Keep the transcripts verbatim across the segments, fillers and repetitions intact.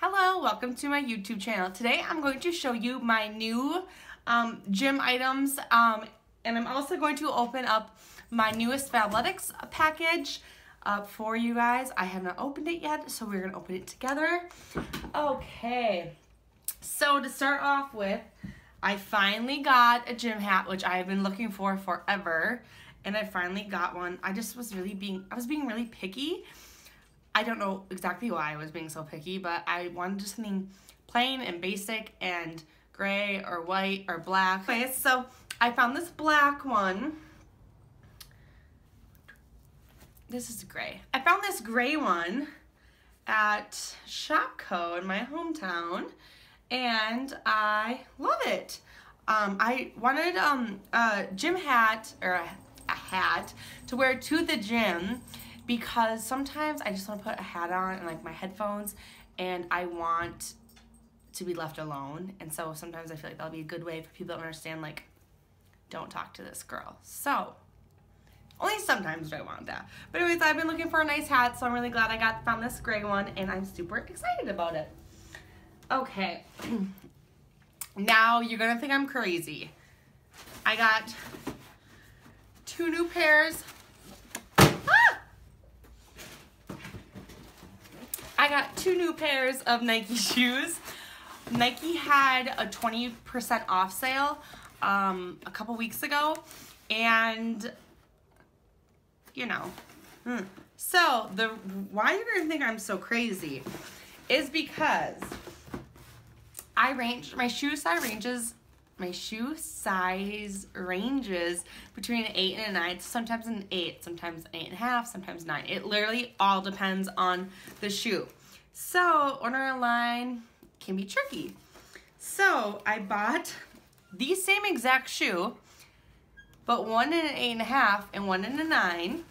Hello, welcome to my YouTube channel. Today I'm going to show you my new um, gym items um, and I'm also going to open up my newest Fabletics package uh, for you guys. I have not opened it yet, so we're going to open it together. Okay, so to start off with, I finally got a gym hat, which I have been looking for forever, and I finally got one. I just was really being, I was being really picky. I don't know exactly why I was being so picky, but I wanted just something plain and basic and gray or white or black. Okay, so I found this black one. This is gray. I found this gray one at ShopCo in my hometown, and I love it. Um, I wanted um, a gym hat, or a, a hat, to wear to the gym, because sometimes I just want to put a hat on and like my headphones, and I want to be left alone. And so sometimes I feel like that'll be a good way for people that understand, like, don't talk to this girl. So only sometimes do I want that. But anyways, I've been looking for a nice hat, so I'm really glad I got found this gray one, and I'm super excited about it. Okay, now you're gonna think I'm crazy. I got two new pairs. I got two new pairs of Nike shoes. Nike had a twenty percent off sale um, a couple weeks ago, and you know, hmm. so the why you're gonna think I'm so crazy is because I range my shoe size ranges my shoe size ranges between an eight and a nine, sometimes an eight, sometimes eight and a half, sometimes nine. It literally all depends on the shoe. So ordering online can be tricky. So I bought the same exact shoe, but one in an eight and a half and one in a nine.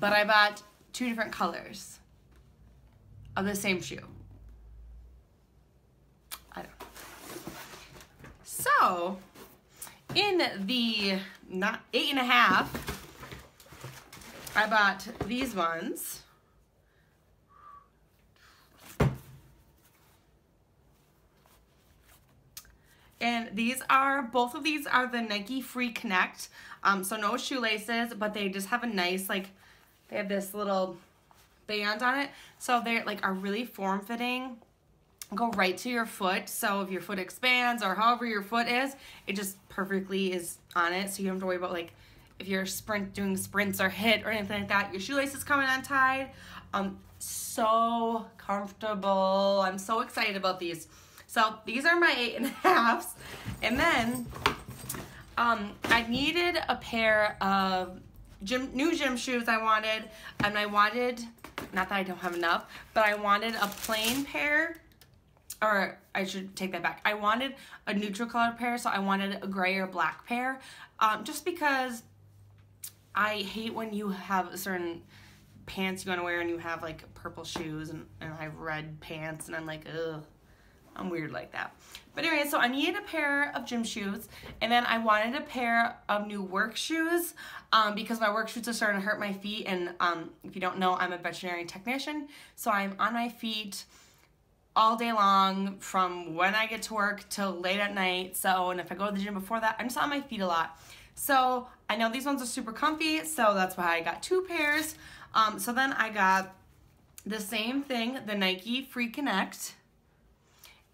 But I bought two different colors of the same shoe. I don't know. So in the not eight and a half, I bought these ones. And these are, both of these are the Nike Free Connect. Um, so no shoelaces, but they just have a nice, like, they have this little band on it. So they like are really form-fitting, go right to your foot. So if your foot expands or however your foot is, it just perfectly is on it. So you don't have to worry about, like, if you're sprint doing sprints or hit or anything like that, your shoelace is coming untied. Um, so comfortable. I'm so excited about these. So these are my eight and a halves. And then um, I needed a pair of gym, new gym shoes I wanted. And I wanted, not that I don't have enough, but I wanted a plain pair. Or I should take that back. I wanted a neutral color pair. So I wanted a gray or black pair. Um, just because I hate when you have certain pants you want to wear and you have like purple shoes, and, and I have red pants, and I'm like, ugh, I'm weird like that. But anyway, so I needed a pair of gym shoes, and then I wanted a pair of new work shoes um, because my work shoes are starting to hurt my feet, and um, if you don't know, I'm a veterinary technician, so I'm on my feet all day long from when I get to work till late at night. So, and if I go to the gym before that, I'm just on my feet a lot. So I know these ones are super comfy, so that's why I got two pairs. Um, so then I got the same thing, the Nike Free Connect,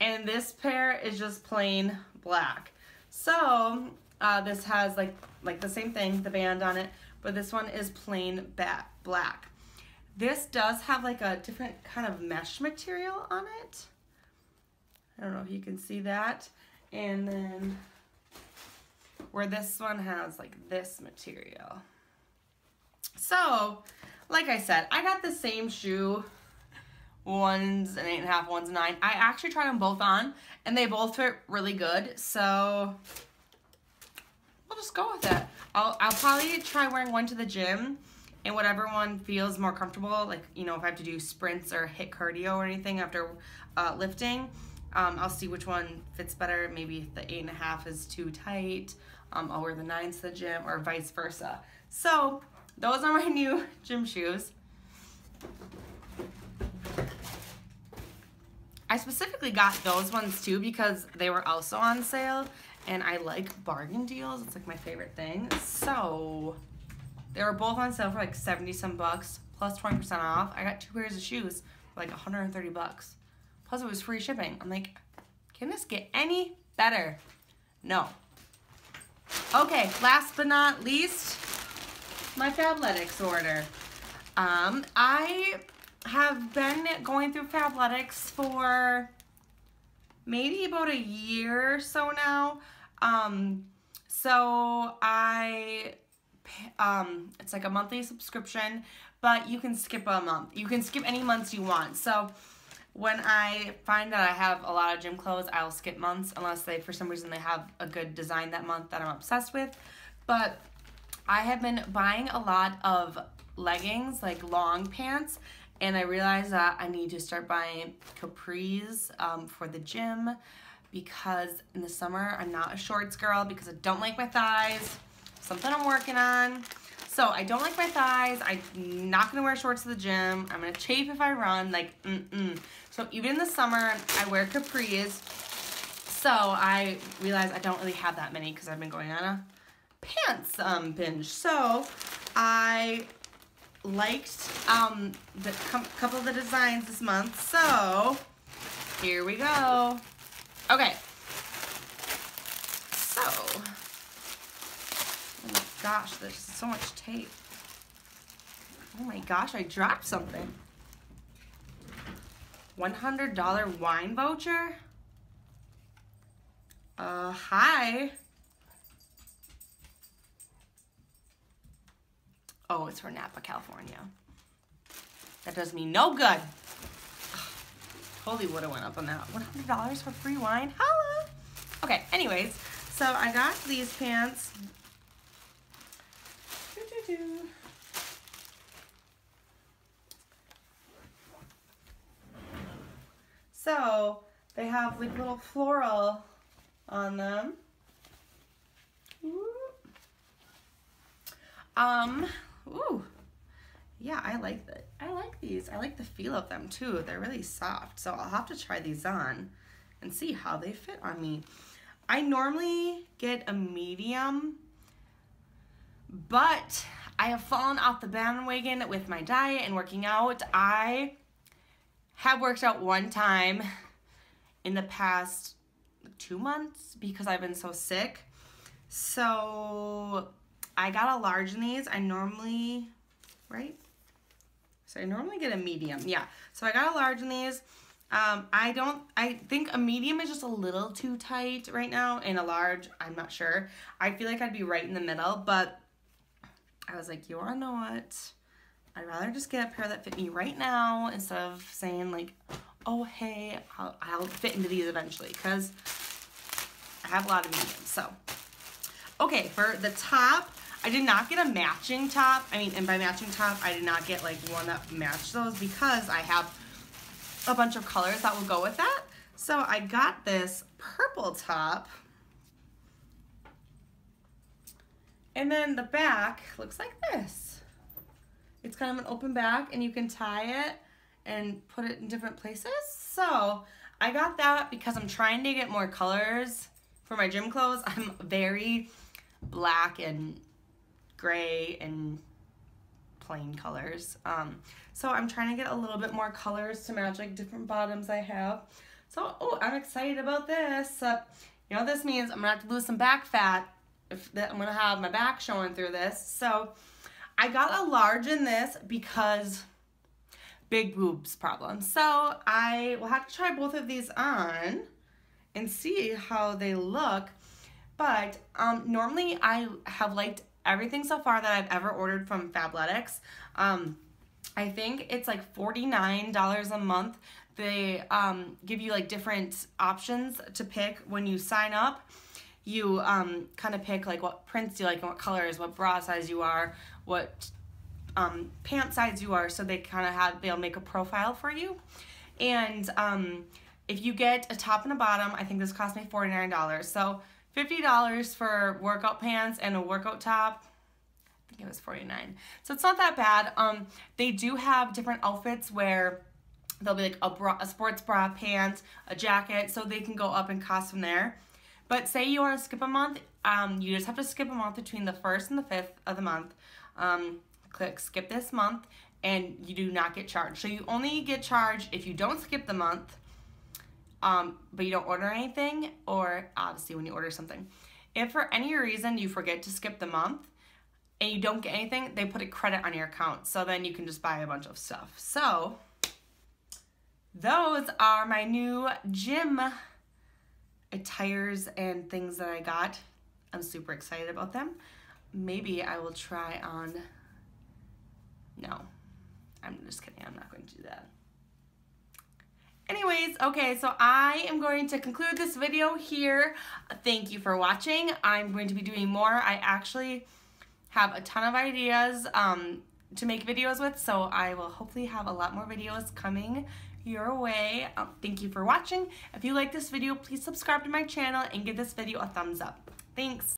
and this pair is just plain black. So uh, this has like like the same thing, the band on it, but this one is plain black. This does have like a different kind of mesh material on it. I don't know if you can see that. And then where this one has like this material. So, like I said, I got the same shoe. One's an eight and a half, one's nine. I actually tried them both on, and they both fit really good. So we'll just go with it. I'll, I'll probably try wearing one to the gym, and whatever one feels more comfortable, like, you know, if I have to do sprints or hit cardio or anything after uh, lifting, um, I'll see which one fits better. Maybe if the eight and a half is too tight, Um, I'll wear the nines to the gym, or vice versa. So those are my new gym shoes. I specifically got those ones too because they were also on sale, and I like bargain deals. It's like my favorite thing. So they were both on sale for like seventy some bucks plus twenty percent off. I got two pairs of shoes for like one hundred thirty bucks. Plus it was free shipping. I'm like, can this get any better? No. Okay, last but not least, my Fabletics order. Um, I have been going through Fabletics for maybe about a year or so now. Um, so I, um, it's like a monthly subscription, but you can skip a month. You can skip any months you want. So when I find that I have a lot of gym clothes, I'll skip months unless they, for some reason, they have a good design that month that I'm obsessed with. But I have been buying a lot of leggings, like long pants, and I realized that I need to start buying capris um, for the gym, because in the summer I'm not a shorts girl because I don't like my thighs. Something I'm working on. So I don't like my thighs. I'm not gonna wear shorts to the gym. I'm gonna chafe if I run, like mm-mm. So even in the summer, I wear capris. So I realize I don't really have that many because I've been going on a pants um, binge. So I liked um, the couple of the designs this month. So here we go. Okay. So. Gosh, there's so much tape. Oh my gosh, I dropped something. one hundred dollar wine voucher? Uh, hi. Oh, it's for Napa, California. That does me no good. Ugh, totally would have went up on that. one hundred dollars for free wine? Holla! Okay, anyways, so I got these pants. So they have like little floral on them. Ooh. Um, ooh, yeah, I like that. I like these. I like the feel of them too. They're really soft. So I'll have to try these on and see how they fit on me. I normally get a medium, but I have fallen off the bandwagon with my diet and working out. I have worked out one time in the past two months because I've been so sick. So I got a large in these. I normally, right? So I normally get a medium. Yeah. So I got a large in these. Um, I don't, I think a medium is just a little too tight right now, and a large, I'm not sure. I feel like I'd be right in the middle, but I was like, you wanna know what? I'd rather just get a pair that fit me right now instead of saying like, oh, hey, I'll, I'll fit into these eventually, because I have a lot of mediums. So, okay, for the top, I did not get a matching top. I mean, and by matching top, I did not get like one that matched those because I have a bunch of colors that will go with that. So I got this purple top. And then the back looks like this. It's kind of an open back, and you can tie it and put it in different places. So I got that because I'm trying to get more colors for my gym clothes. I'm very black and gray and plain colors. Um, so I'm trying to get a little bit more colors to match like different bottoms I have. So, oh, I'm excited about this. Uh, you know, this means I'm gonna have to lose some back fat. If that, I'm gonna have my back showing through this. So I got a large in this because big boobs problem. So I will have to try both of these on and see how they look. But um, normally I have liked everything so far that I've ever ordered from Fabletics. Um, I think it's like forty-nine dollars a month. They um, give you like different options to pick when you sign up. You um, kind of pick like what prints you like and what colors, what bra size you are, what um, pant size you are. So they kind of have, they'll make a profile for you. And um, if you get a top and a bottom, I think this cost me forty-nine dollars. So fifty dollars for workout pants and a workout top. I think it was forty-nine dollars. So it's not that bad. Um, they do have different outfits where They'll be like a, bra, a sports bra, pants, a jacket, so they can go up in cost from there. But say you want to skip a month, um, you just have to skip a month between the first and the fifth of the month. Um, click skip this month, and you do not get charged. So you only get charged if you don't skip the month, um, but you don't order anything, or obviously when you order something. If for any reason you forget to skip the month and you don't get anything, they put a credit on your account. So then you can just buy a bunch of stuff. So those are my new gym attires and things that I got. I'm super excited about them. Maybe I will try on, no, I'm just kidding, I'm not going to do that. Anyways, okay, so I am going to conclude this video here. Thank you for watching. I'm going to be doing more. I actually have a ton of ideas um, to make videos with, so I will hopefully have a lot more videos coming your way. Um, thank you for watching. If you like this video, please subscribe to my channel and give this video a thumbs up. Thanks.